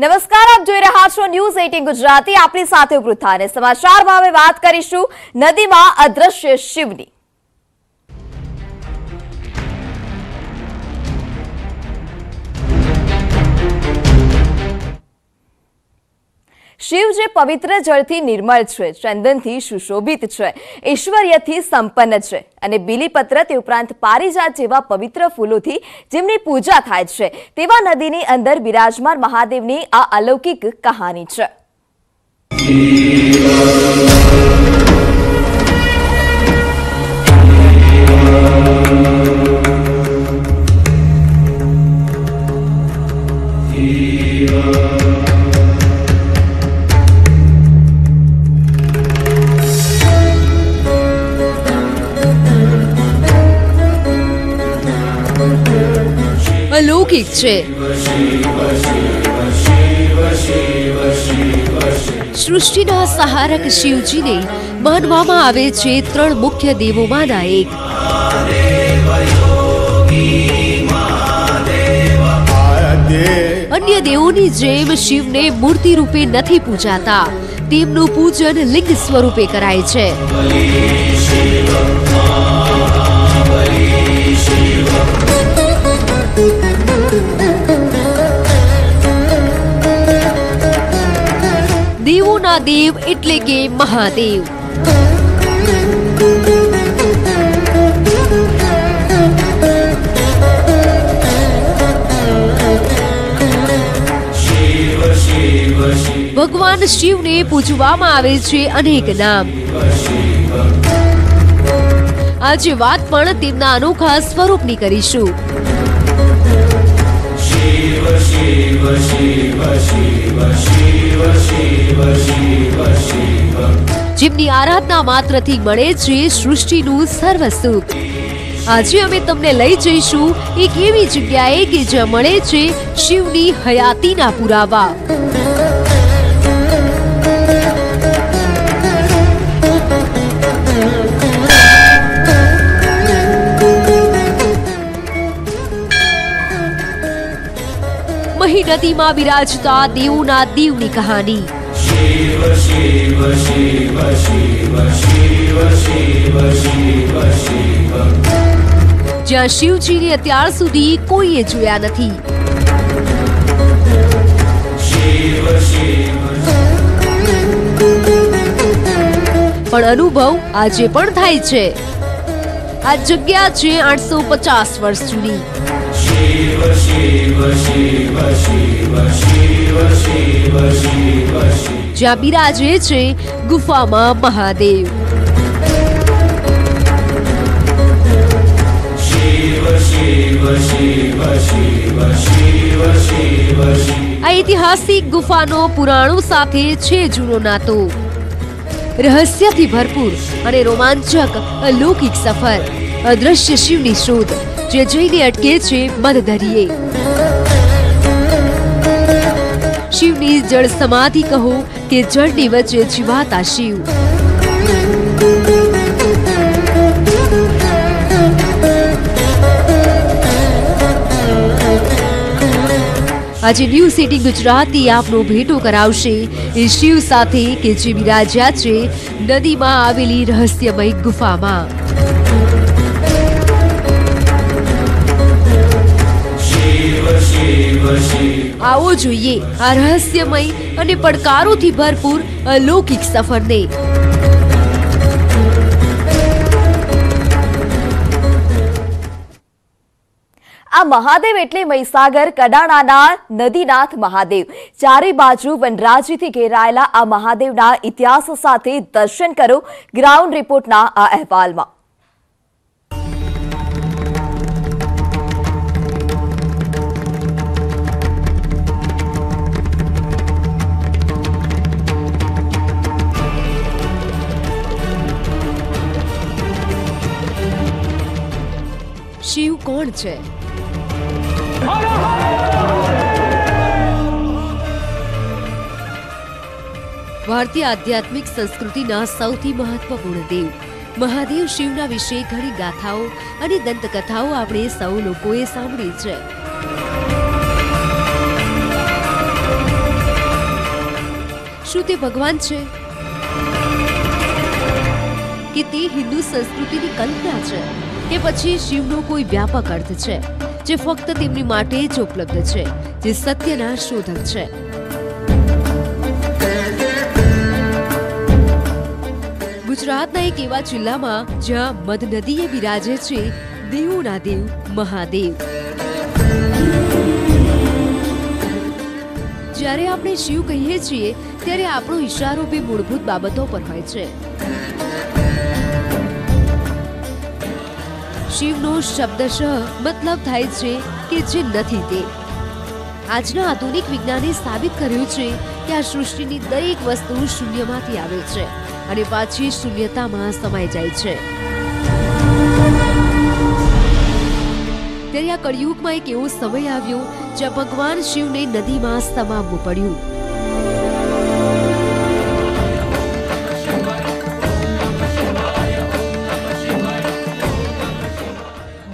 नमस्कार, आप જોઈ રહ્યા છો ન્યૂઝ 18 ગુજરાતી। આપની સાથે વૃથા અને સમાચાર ભાવે વાત કરીશું નદીમાં અદ્રશ્ય શિવની। शिव जे पवित्र जळथी निर्मल छे, चंदनथी सुशोभित छे, ऐश्वर्यथी संपन्न छे अने बिलीपत्र ते उपरांत पारिजात जेवा पवित्र फूलोथी जेमनी पूजा थाय छे तेवा नदीनी अंदर बिराजमान महादेवनी आ अलौकिक कहानी छे। अलौकिक सृष्टिना सहारक शिवजी ने मानवामां आवे छे। त्रण मुख्य देवोमांना एक अन्य देवोनी जेम शिवने मूर्ति रूपे नथी पूजाता, तेमनुं पूजन लिंग स्वरूपे कराय छे। देवोना देव એટલે કે મહાદેવ। ભગવાન શિવને પૂજવામાં આવે છે અનેક નામ। આજે વાત પણ તેમના અનોખા સ્વરૂપની કરીશું। જેમની આરાધના માત્રથી મળે છે સૃષ્ટિનું સર્વ સુખ। આજે અમે તમને લઈ જઈશું એક એવી જગ્યાએ કે જ્યાં મળે છે શિવની હયાતીના પુરાવા। मही नदी में विराजता देवना दीवनी कहानी। ज्यां शिवजी ने अत्यार सुधी कोईए जोया नथी। पण अनुभव आजे पण थाय छे। आ जग्या छे 850 वर्ष जूनी। જ્યાં બિરાજે છે ગુફામાં મહાદેવ। ઐતિહાસિક ગુફાનો પુરાણો સાથે છે જૂનો નાતો। રહસ્યથી ભરપૂર અને રોમાંચક અલૌકિક સફર અદ્રશ્ય શિવની શોધ જે જઈને અટકે છે મધદરિયે। શિવની જળ સમાધિ કહો કે જળની વચ્ચે જીવાતા શિવ। આજે ન્યૂઝ 18 ગુજરાતી આપનો ભેટો કરાવશે એ શિવ સાથે કે જે બિરાજ્યા છે નદીમાં આવેલી રહસ્યમય ગુફામાં। आओ जोईए आ रहस्यमय अने पड़कारोथी भरपूर अलौकिक सफरने। आ महादेव एटले महिसागर कडाणाना नदीनाथ महादेव। चारे बाजू वनराजीथी घेरायेला आ महादेवना इतिहास साथे दर्शन करो ग्राउंड रिपोर्टना आ अहेवालमां। શિવ કોણ છે? ભારતીય આધ્યાત્મિક સંસ્કૃતિના સૌથી મહત્વપૂર્ણ દેવ મહાદેવ શિવના વિશે ઘણી ગાથાઓ અને દંતકથાઓ આપણે સૌ લોકોએ સાંભળી છે। શું તે ભગવાન છે કે તે હિન્દુ સંસ્કૃતિની કલ્પના છે કે પછી શિવનો કોઈ વ્યાપક અર્થ છે જે ફક્ત તેમની માટે જ ઉપલબ્ધ છે, જે સત્યના શોધક છે? ગુજરાતના એક એવા જિલ્લામાં જ્યાં મધ નદીએ બિરાજે છે દેવોના દેવ મહાદેવ. જ્યારે આપણે શિવ કહીએ છીએ ત્યારે આપણો ઈશારો બે મૂળભૂત બાબતો પર હોય છે. શિવનો શબ્દશઃ મતલબ થાય છે કે જે નથી તે. આજના આધુનિક વિજ્ઞાને સાબિત કર્યું છે કે આ સૃષ્ટિની દરેક વસ્તુ શૂન્યમાંથી આવે છે અને પાછી શૂન્યતામાં સમાઈ જાય છે. ત્યારે આ કળિયુગમાં એક એવો સમય આવ્યો જ્યાં ભગવાન શિવને નદીમાં સમાવવું પડ્યું.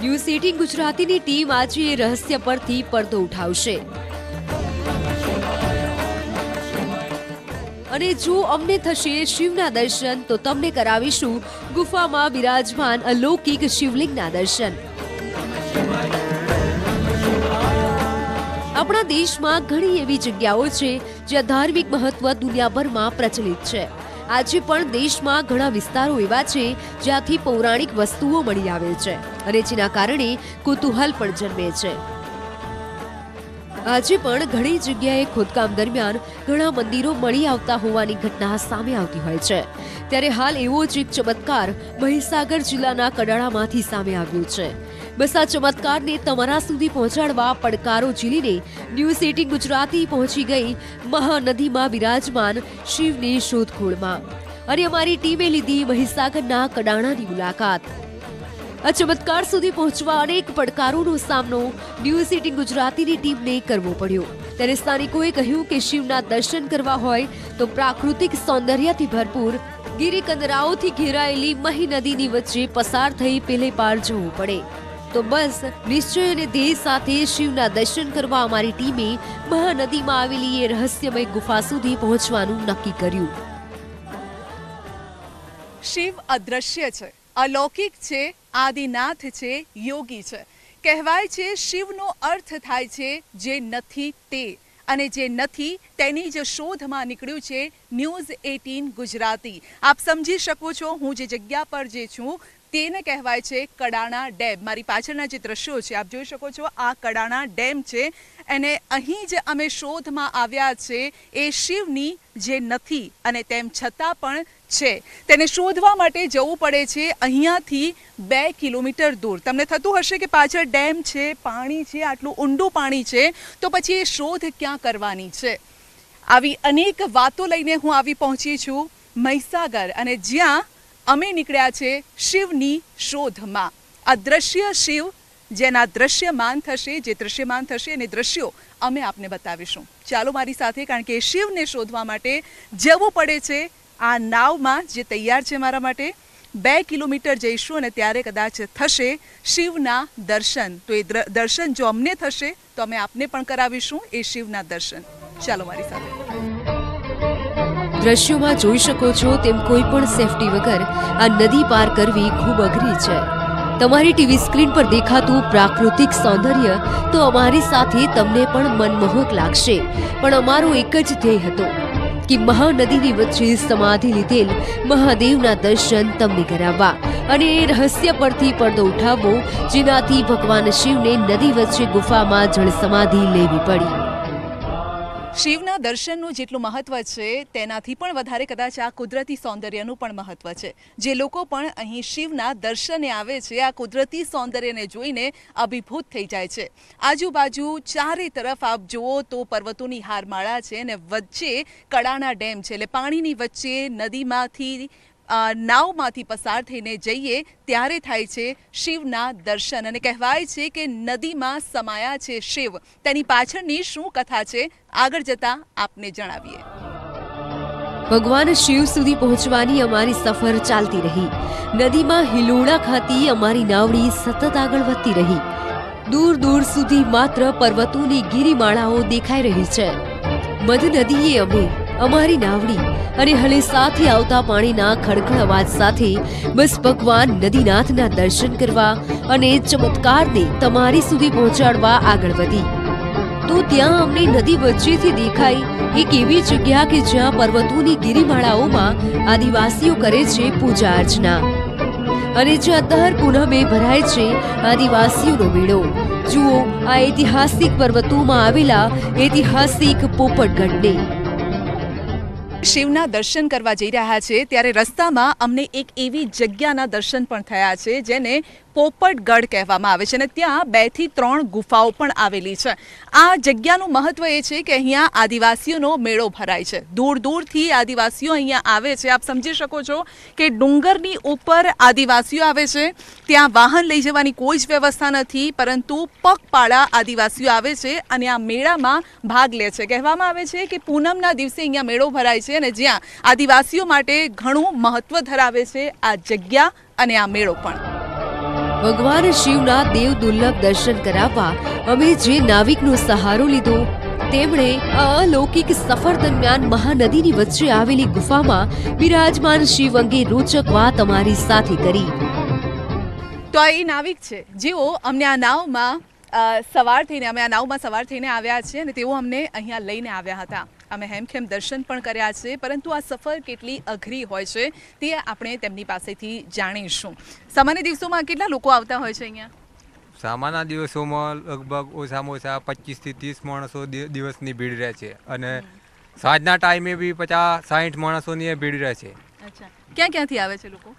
ન્યૂઝ18 ગુજરાતીની ટીમ આજે એ રહસ્ય પરથી પડદો ઉઠાવશે. અને જો અમને થશે શિવના દર્શન તો તમને કરાવીશું ગુફામાં બિરાજમાન અલૌકિક શિવલિંગના દર્શન. આપણા દેશમાં ઘણી એવી જગ્યાઓ છે જ્યાં ધાર્મિક મહત્વ દુનિયાભરમાં પ્રચલિત છે. આજે પણ દેશમાં ઘણા વિસ્તારો એવા છે જ્યાંથી પૌરાણિક વસ્તુઓ મળી આવે છે અને જેના કારણે કુતૂહલ પણ જન્મે છે. આજે પણ ઘણી જગ્યાએ ખોદકામ દરમિયાન ઘણા મંદિરો મળી આવતા હોવાની ઘટના સામે આવતી હોય છે. ત્યારે હાલ એવો જ એક ચમત્કાર મહીસાગર જિલ્લાના કડાળામાંથી સામે આવ્યો છે. બસ આ ચમત્કારને તમારા સુધી પહોંચાડવા પડકારો ઝીલીને ન્યૂઝ18 ગુજરાતી પહોંચી ગઈ મહાનદીમાં બિરાજમાન શિવની શોધખોળમાં અને અમારી ટીમે લીધી મહીસાગરના કડાણાની મુલાકાત. આ ચમત્કાર સુધી પહોંચવા અનેક પડકારોનો સામનો ન્યૂઝ18 ગુજરાતીની ટીમને કરવો પડ્યો. ત્યારે સ્થાનિકોએ કહ્યું કે શિવના દર્શન કરવા હોય તો પ્રાકૃતિક સૌંદર્યથી ભરપૂર ગિરિકંદરાઓથી ઘેરાયેલી મહી નદીની વચ્ચે પસાર થઈ પેલે પાર જવું પડે. તો બસ નિશ્ચય અને ધ્યેય સાથે શિવના દર્શન કરવા અમારી ટીમે મહાનદીમાં આવેલી એ રહસ્યમય ગુફા સુધી પહોંચવાનું નક્કી કર્યું. શિવ અદ્રશ્ય છે, અલૌકિક છે, આદિનાથ છે, યોગી છે. કહેવાય છે શિવનો અર્થ થાય છે જે નથી તે, અને જે નથી તેની જ શોધમાં નીકળ્યું છે ન્યૂઝ18 ગુજરાતી. આપ સમજી શકો છો હું જે જગ્યા પર જે છું તેને કહેવાય છે કડાણા ડેમ. મારી પાછળના જે દ્રશ્યો છે આપ જોઈ શકો છો આ કડાણા ડેમ છે અને અહીં જ અમે શોધમાં આવ્યા છે એ શિવની જે નથી અને તેમ છતાં પણ છે તેને શોધવા માટે જવું પડે છે અહીંયાથી 2 કિલોમીટર દૂર. તમને થતું હશે કે પાછળ ડેમ છે, પાણી છે, આટલું ઊંડું પાણી છે, તો પછી એ શોધ ક્યાં કરવાની છે? આવી અનેક વાતો લઈને હું આવી પહોંચી છું મહીસાગર અને જ્યાં અમે નીકળ્યા છે શિવની શોધમાં. અદ્રશ્ય શિવ જેના દ્રશ્યમાન થશે, જે દ્રશ્યમાન થશે અને દ્રશ્યો અમે આપને બતાવીશું. ચાલો મારી સાથે, કારણ કે શિવને શોધવા માટે જવું પડે છે આ નાવમાં જે તૈયાર છે મારા માટે. 2 કિલોમીટર જઈશું અને ત્યારે કદાચ થશે શિવના દર્શન. તો એ દર્શન જો અમને થશે તો અમે આપને પણ કરાવીશું એ શિવના દર્શન. ચાલો મારી સાથે. દ્રશ્યોમાં જોઈ શકો છો તેમ કોઈ પણ સેફટી વગર આ નદી પાર કરવી ખૂબ અઘરી છે. તમારી ટીવી સ્ક્રીન પર દેખાતું પ્રાકૃતિક સૌંદર્ય તો અમારી સાથે તમને પણ મનમોહક લાગશે, પણ અમારો એક જ ધ્યેય હતો કે મહાનદીની વચ્ચે સમાધિ લીધેલ મહાદેવના દર્શન તમને કરાવવા અને એ રહસ્ય પરથી પડદો ઉઠાવવો જેનાથી ભગવાન શિવને નદી વચ્ચે ગુફામાં જળ સમાધિ લેવી પડી. શિવના દર્શનનું જેટલું મહત્ત્વ છે તેનાથી પણ વધારે કદાચ આ કુદરતી સૌંદર્યનું પણ મહત્ત્વ છે. જે લોકો પણ અહીં શિવના દર્શને આવે છે આ કુદરતી સૌંદર્યને જોઈને અભિભૂત થઈ જાય છે. આજુબાજુ ચારે તરફ આપ જુઓ તો પર્વતોની હારમાળા છે અને વચ્ચે કડાણા ડેમ છે, એટલે પાણીની વચ્ચે નદીમાંથી નાવમાંથી પસાર થઈને જઈએ ત્યારે થાય છે શિવના દર્શન. અને કહેવાય છે કે નદીમાં સમાયા છે શિવ. તેની પાછળની શું કથા છે આગળ જતાં આપને જણાવીએ. ભગવાન શિવ સુધી પહોંચવાની અમારી સફર ચાલતી રહી. નદીમાં હિલોળા ખાતી અમારી નાવડી સતત આગળ વધતી રહી. દૂર દૂર સુધી માત્ર પર્વતોની ગિરિમાળાઓ દેખાઈ રહી છે. મધ નદીએ અમે अमारी नावड़ी अने हले साथे आवता पाणीना खड़खड़ अवाज साथे बस भगवान नदीनाथना दर्शन करवा अने चमत्कारने तमारी सुधी पहोंचाडवा आगळ वधी। तो त्यां अमने नदी वच्चेथी देखाई एक एवी जग्या के ज्यां पर्वतोनी गिरिमाळाओमां आदिवासीओ करे छे पूजा अर्चना अने ज्यां दर पूनमे भराय छे आदिवासीओनो मेळो। जुओ आ ऐतिहासिक पर्वतोमां आवेला ऐतिहासिक पोपटगढ़ने शिवना दर्शन करवा जई रह्या छे त्यारे रस्तामां अमने एक एवी जग्याना दर्शन पण थया छे जेने पोपटगढ़ कहेवामां आवे छे। त्यां 2 થી 3 गुफाओं पण आवेली छे। आ जग्यानुं महत्व ए छे के अहींया आदिवासीओनो मेळो भराय छे। दूर दूर थी आदिवासीओ अहींया आवे छे। आप समझी शको छो के डूंगरनी उपर आदिवासीओ आवे छे। त्यां वाहन लई जवानी कोई ज व्यवस्था नथी परंतु पगपाळा आदिवासीओ आवे छे अने आ मेळामां भाग ले छे। कहेवामां आवे छे के पूनमना दिवसे अहींया मेळो भराय छे अने ज्यां आदिवासीओ माटे घणुं महत्व धरावे छे आ जग्या अने आ मेळो पण। भगवान शिवना देव दुर्लभ दर्शन करावा अमे जे नाविकनो सहारो लीधो तेमणे अलौकिक सफर दरमियान महानदीनी वच्चे आवेली गुफामां विराजमान शिव अंगे रोचक वात अमारी साथे करी। तो आ नाविक छे जेओ अमने आ नावमां सवार थईने आव्या छे अने तेओ अमने अहींया लईने आव्या हता। अमे हेमखेम दर्शन पण कर्या छे परंतु आ सफर केटली अघरी होय छे ते आपणे तेमनी पासेथी जाणीशुं। सामान्य दिवसोमां केटला लोको आवता होय छे अहींया? सामान्य दिवसोमां लगभग ओछामां ओछा 25 થી 30 माणसो दिवसनी भीड रहे छे अने साँजना टाइमे बी 50-60 माणसोनी भीड रहे छे। अच्छा, क्या क्या थी आवे छे लोको?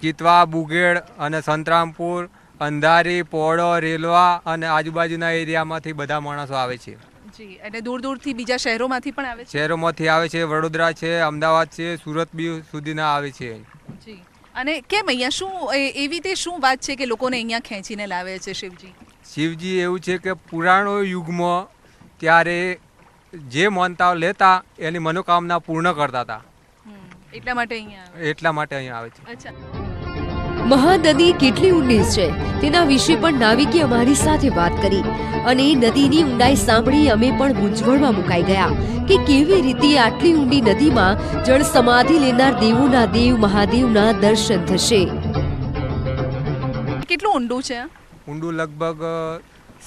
कितवा, बुगेड़ अने संतरामपुर, अंधारी, पोड़ो, रेलवा अने आजुबाजुना एरियामांथी बधा माणसो आवे छे। जी, अने दूर दूर थी बीजा शहरोमांथी पण आवे छे। शहरोमांथी आवे छे, वडोदरा छे, अमदावाद छे, सूरत बी सुधीना आवे छे। जी, अने केम अहींया शुं एवी रीते शुं वात छे के लोकोने अहींया खेंचीने लावे छे शिवजी? शिवजी एवुं छे के पुराणो युगमां त्यारे जे मानताओ लेता एनी मनोकामना पूर्ण करता हता એટલા માટે અહીંયા આવે છે। અચ્છા, મહાનદી કેટલી ઊંડી છે તેના વિશે પણ નાવિકે અમારી સાથે વાત કરી અને નદીની ઊંડાઈ સાંભળી અમે પણ મૂંઝવણમાં મુકાઈ ગયા કે કેવી રીતે આટલી ઊંડી નદીમાં જળ સમાધિ લેનાર દેવોના દેવ મહાદેવના દર્શન થશે। કેટલું ઊંડું છે? ઊંડું લગભગ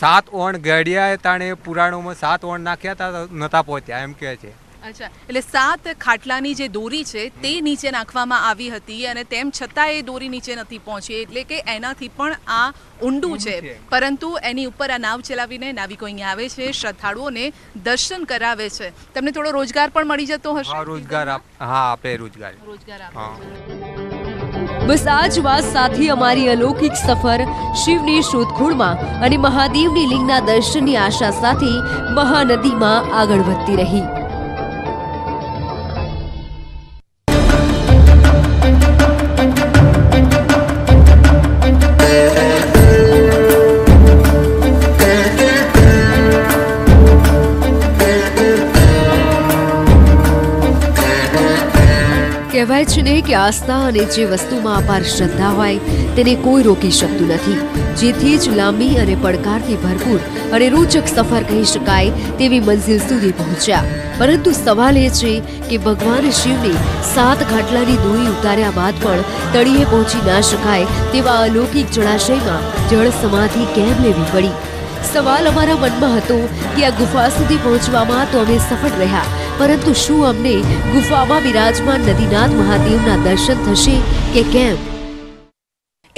7 ઓણ ગાડિયા તાણે પુરાણોમાં 7 ઓણ નાખ્યા હતા નતા પહોંચ્યા એમ કહે છે। अच्छा, એટલે 7 ખાટલાની જે દોરી છે તે નીચે નાખવામાં આવી હતી અને તેમ છતાં એ દોરી નીચે નથી પહોંચી એટલે કે એનાથી પણ આ ઊંડું છે પરંતુ એની ઉપર આ નાવ ચલાવીને નાવિકો અહીં આવે છે, શ્રદ્ધાળુઓને દર્શન કરાવે છે। તમને થોડો રોજગાર પણ મળી જતો હશે? રોજગાર આપે રોજગાર આપે। બસ આ જ વાત સાથે અમારી અલૌકિક સફર શિવની શોધખોળમાં અને મહાદેવની લિંગના દર્શનની આશા સાથે મહાનદીમાં આગળ વધતી રહી। કહેવાય છે ને કે આસ્થા અને જે વસ્તુમાં અપાર શ્રદ્ધા હોય તેને કોઈ રોકી શકતું નથી। જેથી જ લાંબી અને પડકારથી ભરપૂર અને રોચક સફર કહી શકાય તેવી મંઝિલ સુધી પહોંચ્યા। પરંતુ સવાલ એ છે કે ભગવાન શિવને 7 ખાટલાની દોરી ઉતાર્યા બાદ પણ તળિયે પહોંચી ના શકાય તેવા અલૌકિક જળાશયમાં જળ સમાધિ કેમ લેવી પડી? સવાલ અમારા મનમાં હતો કે આ ગુફા સુધી પહોંચવામાં તો અમે સફળ રહ્યા परंतु शू अमने गुफामां विराजमान नदीनाथ महादेवना दर्शन थशे के केम?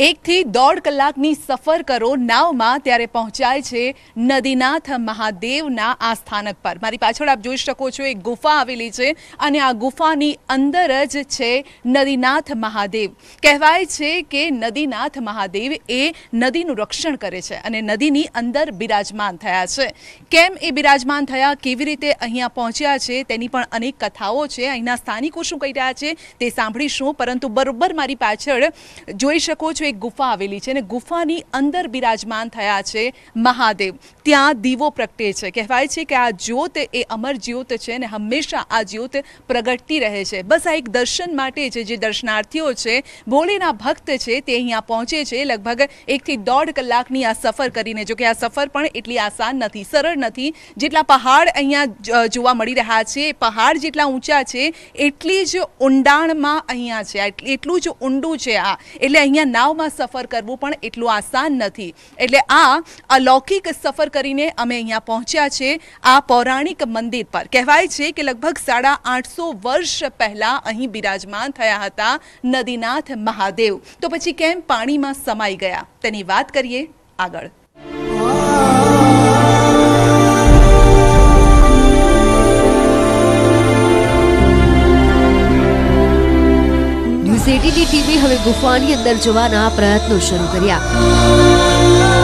1 થી દોઢ કલાકની સફર કરો નાવમાં ત્યારે પહોંચાય છે નદીનાથ મહાદેવના આ સ્થાનક પર। મારી પાછળ આપ જોઈ શકો છો એક ગુફા આવેલી છે અને આ ગુફાની અંદર જ છે નદીનાથ મહાદેવ। કહેવાય છે કે નદીનાથ મહાદેવ એ નદીનું રક્ષણ કરે છે અને નદીની અંદર બિરાજમાન થયા છે। કેમ એ બિરાજમાન થયા, કેવી રીતે અહીંયા પહોંચ્યા છે તેની પણ અનેક કથાઓ છે। અહીંના સ્થાનિકો શું કહી રહ્યા છે તે સાંભળીશું પરંતુ બરોબર મારી પાછળ જોઈ શકો છો एक गुफा आवेली है, गुफा नी अंदर बिराजमान थया छे महादेव। त्यां दीवो प्रगटे छे। कहेवाय छे के आ ज्योत ए अमर ज्योत छे ने हमेशा आ ज्योत प्रगटती रहे छे। बस आ एक दर्शन माटे छे। जे दर्शनार्थीओ छे, भोलेना भक्त छे ते अहींया पहोंचे छे। लगभग 1 થી દોઢ કલાકની આ સફર કરીને, જો કે આ સફર પણ એટલી આસાન નથી, સરળ નથી। જેટલા પહાડ અહીંયા જોવા મળી રહ્યા છે, પહાડ જેટલા ઊંચા છે એટલી જ ઊંડાણમાં અહીંયા છે, એટલું જ ઊંડું છે આ। એટલે અહીંયા નાવમાં સફર કરવું પણ એટલું આસાન નથી। એટલે આ અલૌકિક સફર કરીને અમે અહીંયા પહોંચ્યા છે આ પૌરાણિક મંદિર પર। કહેવાય છે કે લગભગ 850 વર્ષ પહેલા અહીં બિરાજમાન થયા હતા નદીનાથ મહાદેવ। તો પછી કેમ પાણીમાં સમાઈ ગયા તેની વાત કરીએ આગળ। ન્યૂઝ18 ટીવી હવે ગુફાની અંદર જવાના પ્રયત્નો શરૂ કર્યા।